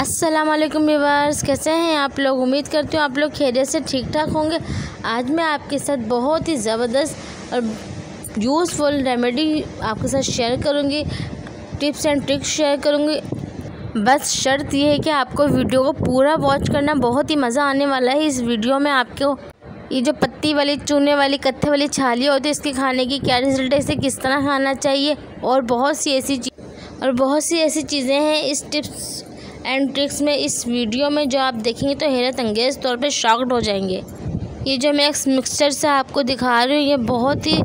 अस्सलाम वालेकुम व्यूअर्स, कैसे हैं आप लोग। उम्मीद करती हूँ आप लोग खैरियत से ठीक ठाक होंगे। आज मैं आपके साथ बहुत ही ज़बरदस्त और यूज़फुल रेमेडी आपके साथ शेयर करूँगी, टिप्स एंड ट्रिक्स शेयर करूँगी। बस शर्त यह है कि आपको वीडियो को पूरा वॉच करना, बहुत ही मज़ा आने वाला है। इस वीडियो में आपको ये जो पत्ती वाली, चूने वाली, कत्थे वाली छालियाँ होती है, इसके खाने की क्या रिजल्ट है, इसे किस तरह खाना चाहिए और बहुत सी ऐसी चीज़ें हैं इस टिप्स एंड ट्रिक्स में, इस वीडियो में जो आप देखेंगे तो हैरत अंगेज़ तौर पे शॉक्ड हो जाएंगे। ये जो मैं एक मिक्सचर से आपको दिखा रही हूँ, ये बहुत ही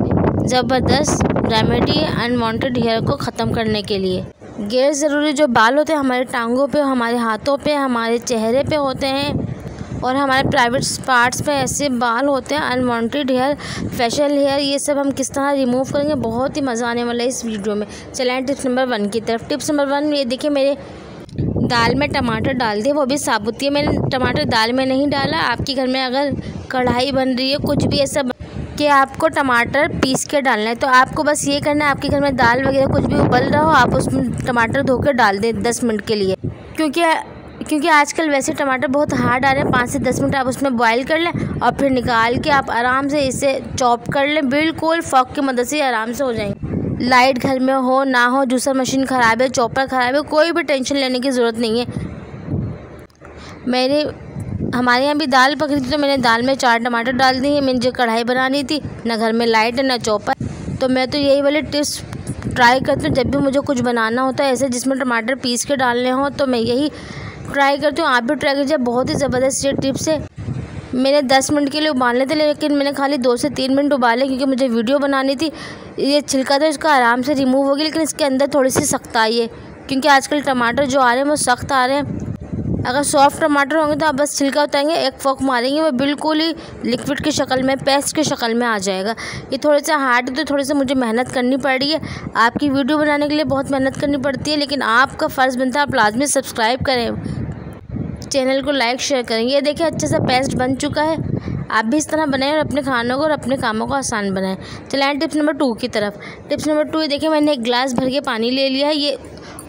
ज़बरदस्त रेमेडी है अनवांटेड हेयर को ख़त्म करने के लिए। गैर ज़रूरी जो बाल होते हैं हमारे टांगों पे, हमारे हाथों पे, हमारे चेहरे पे होते हैं और हमारे प्राइवेट पार्ट्स पे ऐसे बाल होते हैं अनवांटेड हेयर, फेशियल हेयर, ये सब हम किस तरह रिमूव करेंगे, बहुत ही मज़ा आने वाला है इस वीडियो में। चलें टिप्स नंबर 1 की तरफ। टिप्स नंबर 1, ये देखिए मेरे दाल में टमाटर डाल दिए, वो भी साबुत। ये मैंने टमाटर दाल में नहीं डाला। आपके घर में अगर कढ़ाई बन रही है, कुछ भी ऐसा कि आपको टमाटर पीस के डालना है, तो आपको बस ये करना है, आपके घर में दाल वगैरह कुछ भी उबल रहा हो, आप उसमें टमाटर धो के डाल दें 10 मिनट के लिए, क्योंकि आजकल वैसे टमाटर बहुत हार्ड आ रहे हैं। 5 से 10 मिनट आप उसमें बॉयल कर लें और फिर निकाल के आप आराम से इसे चॉप कर लें, बिल्कुल फॉक की मदद से आराम से हो जाएंगे। लाइट घर में हो ना हो, जूसर मशीन ख़राब है, चॉपर ख़राब है, कोई भी टेंशन लेने की ज़रूरत नहीं है। हमारे यहाँ भी दाल पकड़ी थी, तो मैंने दाल में 4 टमाटर डाल दिए। मैंने जो कढ़ाई बनानी थी, ना घर में लाइट है ना चॉपर, तो मैं तो यही वाली टिप्स ट्राई करती हूँ जब भी मुझे कुछ बनाना होता है ऐसे जिसमें टमाटर पीस के डालने हों, तो मैं यही ट्राई करती हूँ। आप भी ट्राई कीजिए, बहुत ही ज़बरदस्त ये टिप्स है। मैंने 10 मिनट के लिए उबालने थे, लेकिन मैंने खाली 2 से 3 मिनट उबाले क्योंकि मुझे वीडियो बनानी थी। ये छिलका था, इसका आराम से रिमूव हो गया, लेकिन इसके अंदर थोड़ी सी सख्ताई है क्योंकि आजकल टमाटर जो आ रहे हैं वो सख्त आ रहे हैं। अगर सॉफ्ट टमाटर होंगे तो आप बस छिलका उतारेंगे, एक फोक मारेंगे, वो बिल्कुल ही लिक्विड की शक्ल में, पेस्ट की शक्ल में आ जाएगा। ये थोड़े से हार्ड है, तो थोड़ी सी मुझे मेहनत करनी पड़ रही है। आपकी वीडियो बनाने के लिए बहुत मेहनत करनी पड़ती है, लेकिन आपका फ़र्ज़ बनता है आप लाजमी सब्सक्राइब करें, चैनल को लाइक शेयर करें। ये देखिए अच्छे सा पेस्ट बन चुका है। आप भी इस तरह बनाएं और अपने खानों को और अपने कामों को आसान बनाएं। चलें टिप्स नंबर 2 की तरफ। टिप्स नंबर 2, ये देखिए मैंने 1 गिलास भर के पानी ले लिया है, ये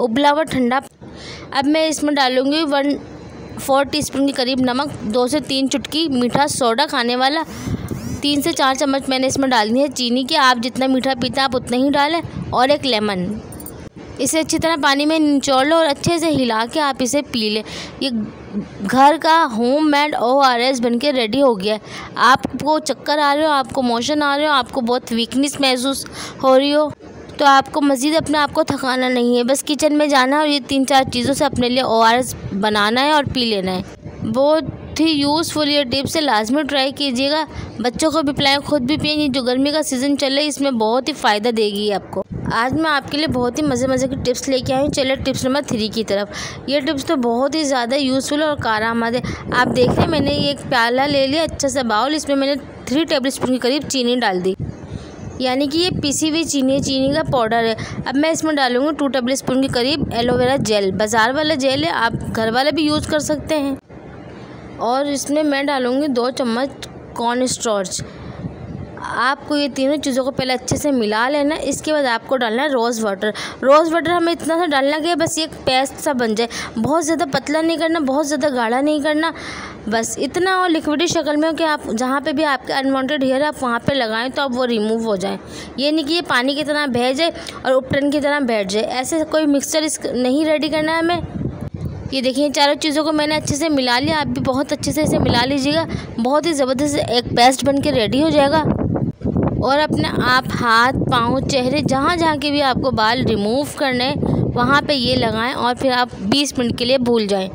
उबला हुआ ठंडा। अब मैं इसमें डालूँगी 1/4 टीस्पून के करीब नमक, 2 से 3 चुटकी मीठा सोडा, खाने वाला। 3 से 4 चम्मच मैंने इसमें डालनी है चीनी की, आप जितना मीठा पीते हैं आप उतना ही डालें, और 1 लेमन। इसे अच्छी तरह पानी में निचोड़ लो और अच्छे से हिला के आप इसे पी लें। ये घर का होममेड ORS बन के रेडी हो गया है। आपको चक्कर आ रहे हो, आपको मोशन आ रहे हो, आपको बहुत वीकनेस महसूस हो रही हो, तो आपको मज़ीद अपने आप को थकाना नहीं है, बस किचन में जाना है और ये 3-4 चीज़ों से अपने लिए ORS बनाना है और पी लेना है। बहुत ही यूज़फुल ये टिप्स है, लाजमी ट्राई कीजिएगा, बच्चों को भी पिलाएँ, खुद भी पिएँ। जो गर्मी का सीज़न चल रहा है इसमें बहुत ही फ़ायदा देगी आपको। आज मैं आपके लिए बहुत ही मज़े की टिप्स लेके आई हूँ। चलिए टिप्स नंबर 3 की तरफ। ये टिप्स तो बहुत ही ज़्यादा यूज़फुल और कारआमद है। आप देख रहे हैं, मैंने ये 1 प्याला ले लिया, अच्छा सा बाउल, इसमें मैंने 3 टेबलस्पून के करीब चीनी डाल दी, यानी कि ये पिसी हुई चीनी, चीनी का पाउडर है। अब मैं इसमें डालूँगी 2 टेबलस्पून के करीब एलोवेरा जेल, बाज़ार वाला जेल है, आप घर वाला भी यूज़ कर सकते हैं। और इसमें मैं डालूँगी 2 चम्मच कॉर्न स्टार्च। आपको ये तीनों चीज़ों को पहले अच्छे से मिला लेना। इसके बाद आपको डालना है रोज़ वाटर। रोज़ वाटर हमें इतना सा डालना कि बस ये पेस्ट सा बन जाए, बहुत ज़्यादा पतला नहीं करना, बहुत ज़्यादा गाढ़ा नहीं करना, बस इतना और लिक्विडी शक्ल में हो कि आप जहाँ पे भी आपके अनवांटेड हेयर आप वहाँ पे लगाएं तो आप वो रिमूव हो जाएं। ये नहीं कि ये पानी की तरह बह जाए और उपटन की तरह बैठ जाए, ऐसे कोई मिक्सचर इस नहीं रेडी करना है हमें। ये देखिए चारों चीज़ों को मैंने अच्छे से मिला लिया, आप भी बहुत अच्छे से इसे मिला लीजिएगा, बहुत ही ज़बरदस्त एक पेस्ट बन के रेडी हो जाएगा। और अपने आप हाथ, पाँव, चेहरे, जहाँ जहाँ के भी आपको बाल रिमूव करने वहाँ पे ये लगाएं और फिर आप 20 मिनट के लिए भूल जाएं।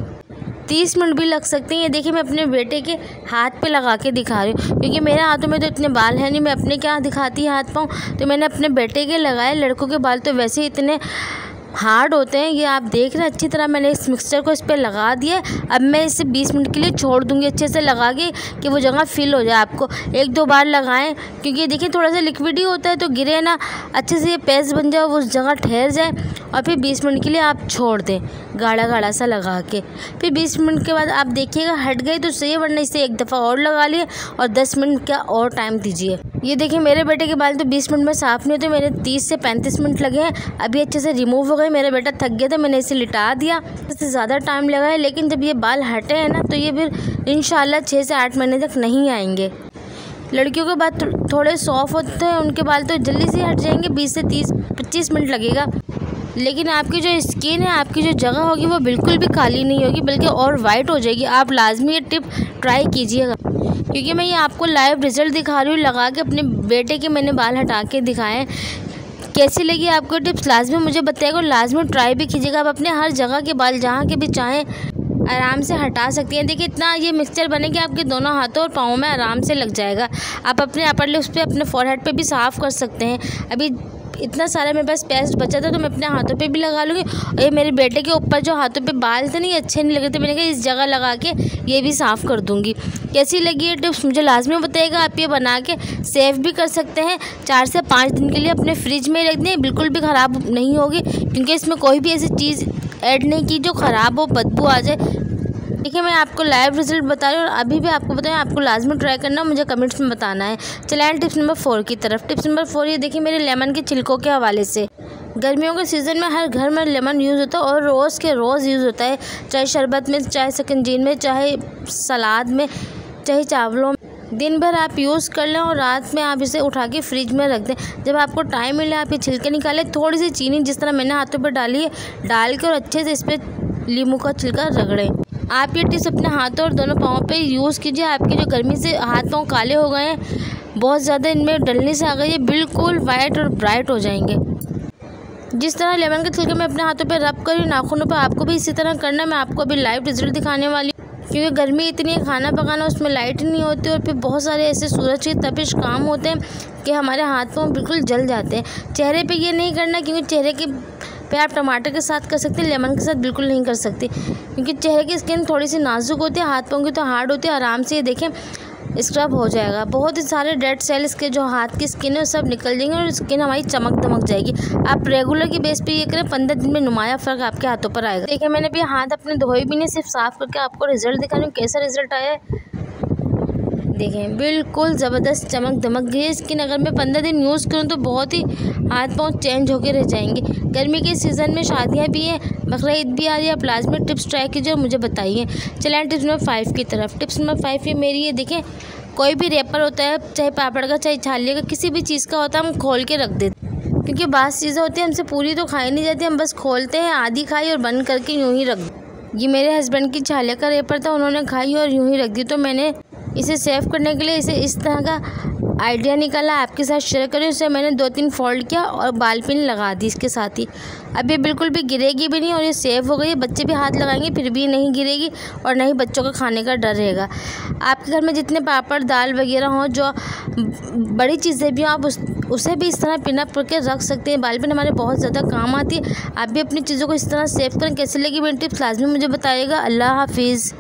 30 मिनट भी लग सकते हैं। ये देखिए मैं अपने बेटे के हाथ पे लगा के दिखा रही हूँ क्योंकि मेरे हाथों में तो इतने बाल हैं नहीं, मैं अपने क्या दिखाती हाथ पाँव, तो मैंने अपने बेटे के लगाए। लड़कों के बाल तो वैसे इतने हार्ड होते हैं, ये आप देख रहे हैं। अच्छी तरह मैंने इस मिक्सचर को इस पर लगा दिया। अब मैं इसे 20 मिनट के लिए छोड़ दूंगी, अच्छे से लगा के कि वो जगह फिल हो जाए। आपको 1-2 बार लगाएं क्योंकि ये देखिए थोड़ा सा लिक्विड ही होता है, तो गिरे ना, अच्छे से ये पेस्ट बन जाए, वो जगह ठहर जाए, और फिर 20 मिनट के लिए आप छोड़ दें गाढ़ा गाढ़ा सा लगा के। फिर 20 मिनट के बाद आप देखिएगा हट गए तो सही, वरना इसे 1 दफ़ा और लगा लिए और 10 मिनट का और टाइम दीजिए। ये देखिए मेरे बेटे के बाल तो 20 मिनट में साफ़ नहीं होते, मेरे 30 से 35 मिनट लगे हैं। अभी अच्छे से रिमूव हो गए, मेरा बेटा थक गया था, मैंने इसे लिटा दिया, इससे ज़्यादा टाइम लगा है। लेकिन जब ये बाल हटे हैं ना तो ये फिर इंशाल्लाह 6 से 8 महीने तक नहीं आएंगे। लड़कियों के बाल थोड़े सॉफ्ट होते हैं, उनके बाल तो जल्दी से हट जाएंगे, 20 से 25 मिनट लगेगा। लेकिन आपकी जो स्किन है, आपकी जो जगह होगी वो बिल्कुल भी खाली नहीं होगी, बल्कि और वाइट हो जाएगी। आप लाजमी ये टिप ट्राई कीजिएगा, क्योंकि मैं ये आपको लाइव रिज़ल्ट दिखा रही हूँ, लगा के अपने बेटे के मैंने बाल हटा के दिखाएँ। कैसी लगी आपको टिप्स लाजमी मुझे बताइएगा, लाजमी ट्राई भी कीजिएगा। आप अपने हर जगह के बाल जहाँ के भी चाहें आराम से हटा सकती हैं। देखिए इतना ये मिक्सचर बनेगा, आपके दोनों हाथों और पाँव में आराम से लग जाएगा। आप अपने अपर लिप्स पे, अपने फोरहेड पे भी साफ़ कर सकते हैं। अभी इतना सारा मेरे पास पेस्ट बचा था तो मैं अपने हाथों पे भी लगा लूँगी। और ये मेरे बेटे के ऊपर जो हाथों पे बाल थे नहीं, अच्छे नहीं लगे थे, मैंने कहा इस जगह लगा के ये भी साफ़ कर दूँगी। कैसी लगी ये टिप्स मुझे लाजमी बताइएगा। आप ये बना के सेव भी कर सकते हैं, 4 से 5 दिन के लिए अपने फ्रिज में रख दें, बिल्कुल भी ख़राब नहीं होगी, क्योंकि इसमें कोई भी ऐसी चीज़ ऐड नहीं की जो ख़राब हो, बदबू आ जाए। देखिए मैं आपको लाइव रिजल्ट बता रही हूँ और अभी भी आपको बताया, आपको लाजमी ट्राई करना, मुझे कमेंट्स में बताना है। चले आए टिप्स नंबर 4 की तरफ। टिप्स नंबर 4 ये देखिए मेरे लेमन के छिलकों के हवाले से। गर्मियों के सीज़न में हर घर में लेमन यूज़ होता है और रोज़ के रोज़ यूज़ होता है, चाहे शरबत में, चाहे सिकंजीन में, चाहे सलाद में, चाहे चावलों में। दिन भर आप यूज़ कर लें और रात में आप इसे उठा के फ्रिज में रख दें। जब आपको टाइम मिले आप ये छिलके निकालें, थोड़ी सी चीनी जिस तरह मैंने हाथों पर डाली है डाल के, और अच्छे से इस पर नींबू का छिलका रगड़ें। आप ये टिप्स अपने हाथों और दोनों पाँव पे यूज़ कीजिए। आपके जो गर्मी से हाथ पाँव काले हो गए हैं, बहुत ज़्यादा इनमें डलने से आ गई है, बिल्कुल वाइट और ब्राइट हो जाएंगे। जिस तरह लेमन के छिलके में अपने हाथों पे रब करी नाखूनों पे, आपको भी इसी तरह करना। मैं आपको अभी लाइव रिजल्ट दिखाने वाली हूँ, क्योंकि गर्मी इतनी है, खाना पकाना उसमें लाइट नहीं होती और फिर बहुत सारे ऐसे सूरज के तपिश काम होते हैं कि हमारे हाथ पाँव बिल्कुल जल जाते हैं। चेहरे पर ये नहीं करना, क्योंकि चेहरे के पे आप टमाटर के साथ कर सकते हैं, लेमन के साथ बिल्कुल नहीं कर सकते, क्योंकि चेहरे की स्किन थोड़ी सी नाजुक होती है, हाथ पाँव की तो हार्ड होती है। आराम से ये देखें स्क्रब हो जाएगा, बहुत ही सारे डेड सेल्स के जो हाथ की स्किन है वो सब निकल जाएंगे और स्किन हमारी चमक दमक जाएगी। आप रेगुलर की बेस पे ये करें, 15 दिन में नुमाया फ़र्क आपके हाथों पर आएगा। देखिए मैंने भी हाथ अपने धोए भी नहीं, सिर्फ साफ़ करके आपको रिजल्ट दिखा रही हूँ, कैसा रिजल्ट आया है देखें, बिल्कुल ज़बरदस्त चमक दमक गई स्किन। अगर मैं 15 दिन यूज़ करूं तो बहुत ही हाथ पाँव चेंज होकर रह जाएंगे। गर्मी के सीज़न में शादियां भी हैं, बकरा ईद भी आ रही है, आप लाजमी टिप्स ट्राई कीजिए और मुझे बताइए। चलें टिप्स नंबर 5 की तरफ। टिप्स नंबर 5 ये मेरी है, देखें कोई भी रेपर होता है, चाहे पापड़ का, चाहे छाले का, किसी भी चीज़ का होता है, हम खोल के रख देते, क्योंकि बात चीज़ें होती हैं हमसे पूरी तो खाई नहीं जाती, हम बस खोलते हैं, आधी खाई और बंद करके यूँ ही रख दें। ये मेरे हस्बैंड की छाले का रेपर था, उन्होंने खाई और यूँ ही रख दी, तो मैंने इसे सेव करने के लिए इसे इस तरह का आइडिया निकाला, आपके साथ शेयर करें। उसे मैंने 2-3 फोल्ड किया और बाल पिन लगा दी इसके साथ ही। अब ये बिल्कुल भी गिरेगी भी नहीं और ये सेव हो गई। बच्चे भी हाथ लगाएंगे फिर भी नहीं गिरेगी और ना ही बच्चों का खाने का डर रहेगा। आपके घर में जितने पापड़, दाल वगैरह हों, जो बड़ी चीज़ें भी हों, आप उसे भी इस तरह पिन अप करके रख सकते हैं। बाल पिन हमारे बहुत ज़्यादा काम आती है। आप भी अपनी चीज़ों को इस तरह सेव करें। कैसी लगी मेरी टिप्स लाजमी मुझे बताइएगा। अल्लाह हाफिज़।